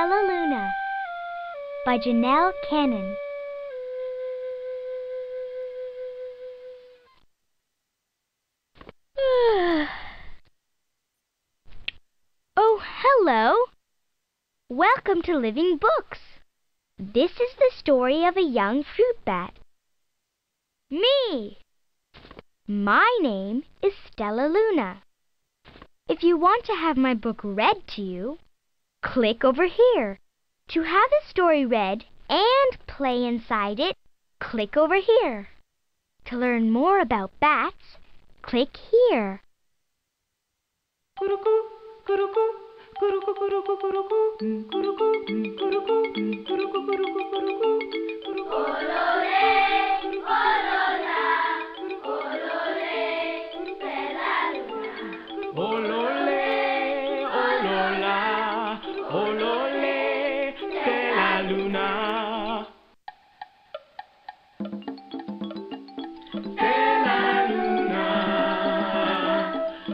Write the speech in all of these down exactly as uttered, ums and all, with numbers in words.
Stellaluna by Janelle Cannon. Oh, hello. Welcome to Living Books. This is the story of a young fruit bat. Me! My name is Stellaluna. If you want to have my book read to you, click over here. To have the story read and play inside it, click over here. To learn more about bats, click here. Stellaluna,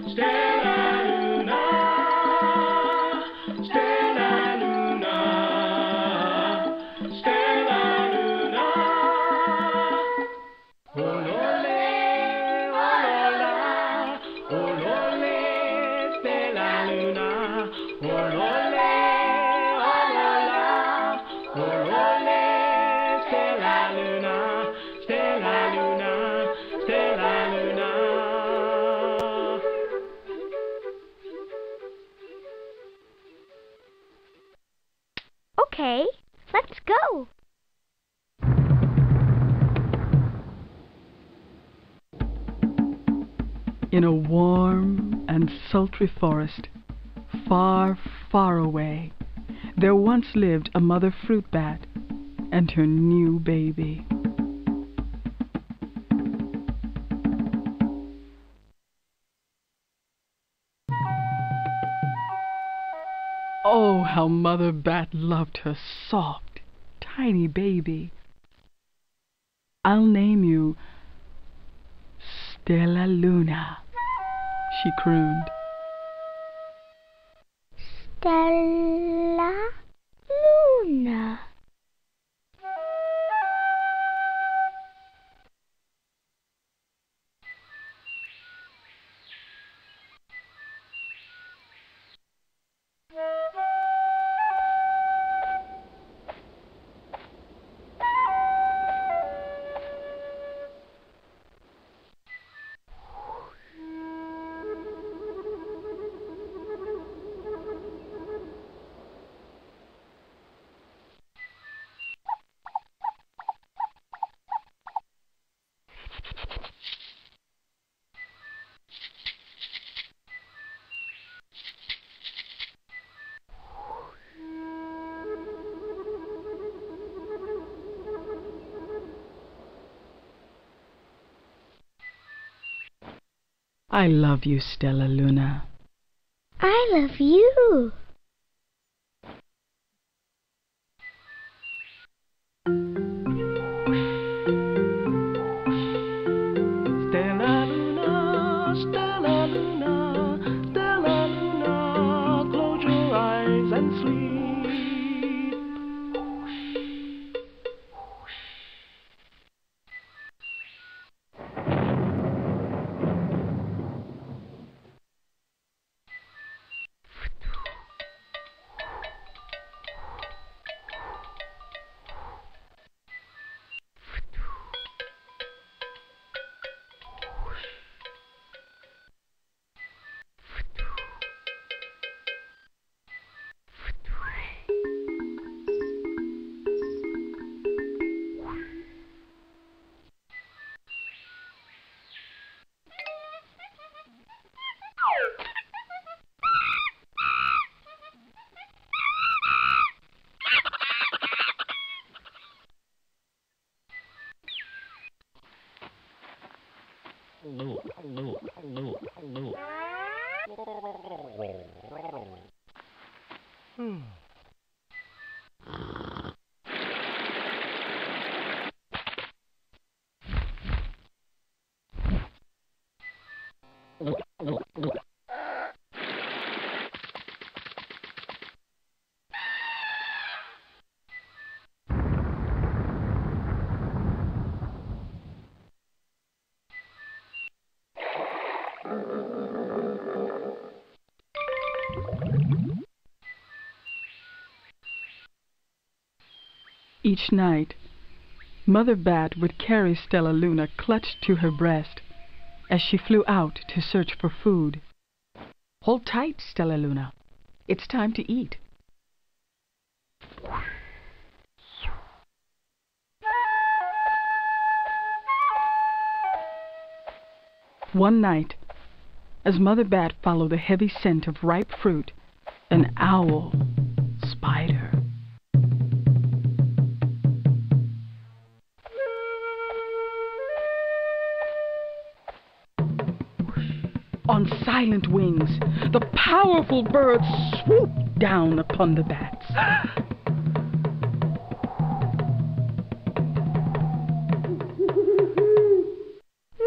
Stellaluna, Stellaluna, Stellaluna, Stellaluna, olole, olola, olole, Stellaluna, olole. Okay, let's go. In a warm and sultry forest, far, far away, there once lived a mother fruit bat and her new baby. Oh, how Mother Bat loved her soft, tiny baby. I'll name you Stellaluna, she crooned. Stellaluna. I love you, Stellaluna. I love you. Hello, hello, hello, hello. Hmm. each night, Mother Bat would carry Stellaluna clutched to her breast as she flew out to search for food. "Hold tight, Stellaluna. It's time to eat." One night, as Mother Bat followed the heavy scent of ripe fruit, an owl, spider, on silent wings, the powerful bird swooped down upon the bats.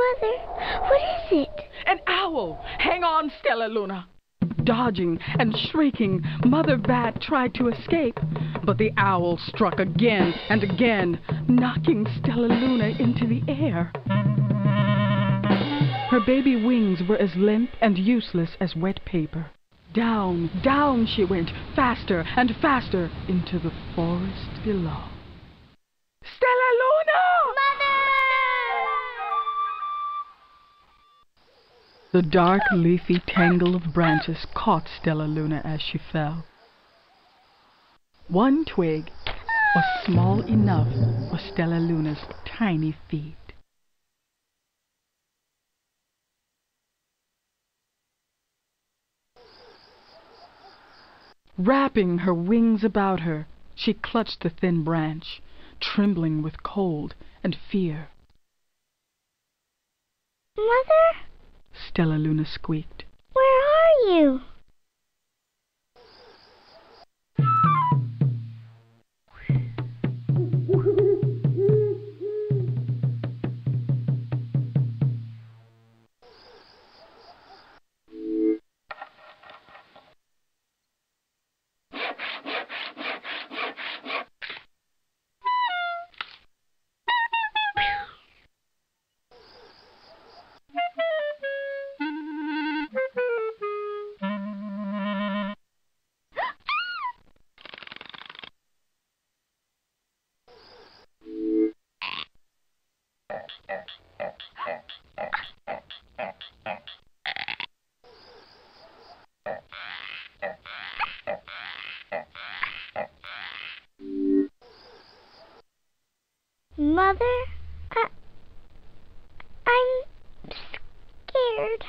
"Mother, what is it?" "An owl! Hang on, Stellaluna!" Dodging and shrieking, Mother Bat tried to escape, but the owl struck again and again, knocking Stellaluna into the air. Her baby wings were as limp and useless as wet paper. Down, down she went, faster and faster, into the forest below. "Stellaluna! Mother!" The dark, leafy tangle of branches caught Stellaluna as she fell. One twig was small enough for Stellaluna's tiny feet. Wrapping her wings about her, she clutched the thin branch, trembling with cold and fear. "Mother?" Stellaluna squeaked. "Where are you?" "Mother, I, I'm scared."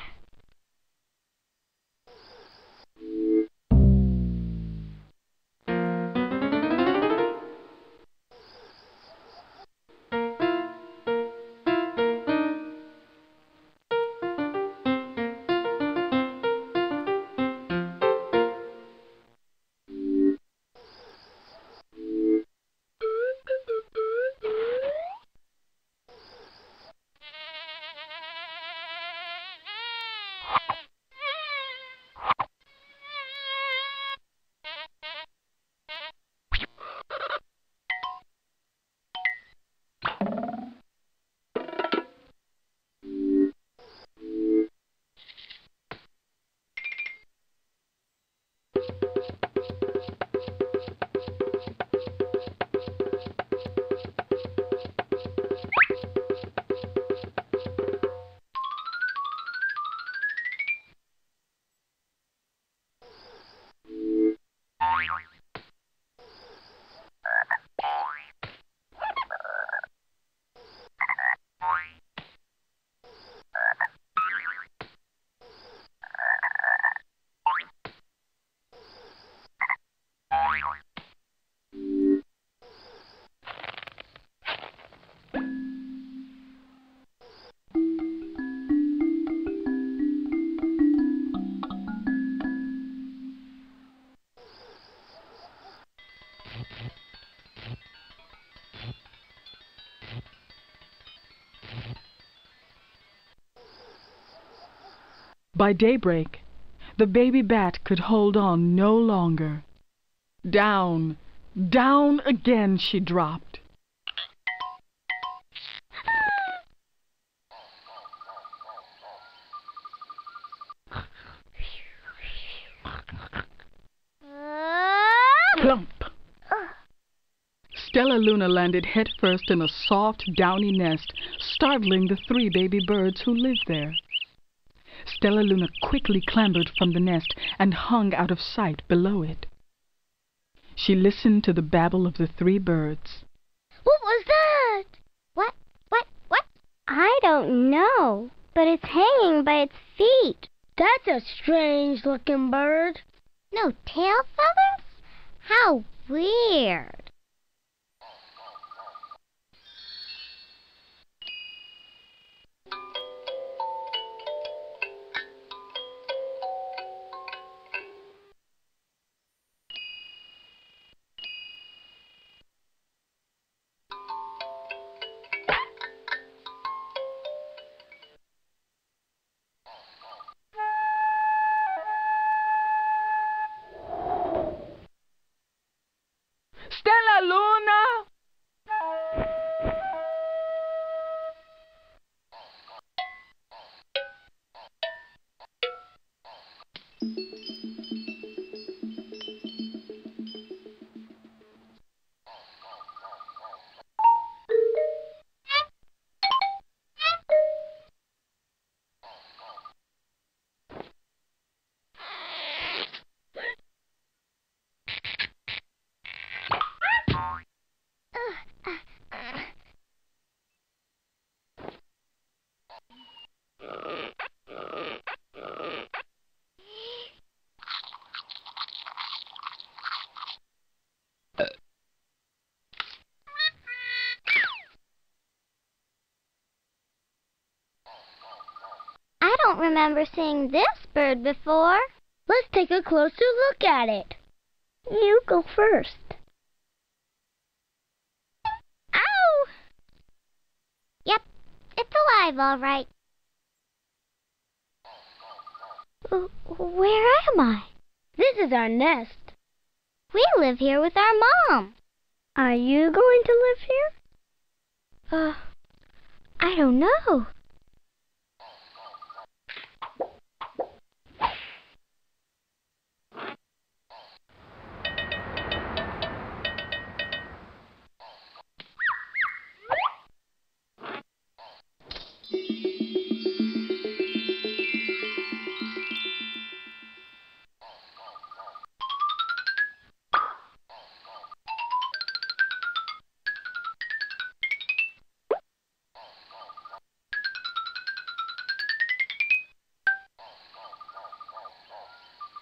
By daybreak, the baby bat could hold on no longer. Down, down again she dropped. Plump! Stellaluna landed headfirst in a soft, downy nest, startling the three baby birds who lived there. Stellaluna quickly clambered from the nest and hung out of sight below it. She listened to the babble of the three birds. What was that? What? What? What? I don't know, but it's hanging by its feet. That's a strange-looking bird. No tail feathers? How weird. Stellaluna! I don't remember seeing this bird before. Let's take a closer look at it. You go first. Ow! Yep, it's alive all right. Where am I? This is our nest. We live here with our mom. Are you going to live here? Uh, I don't know.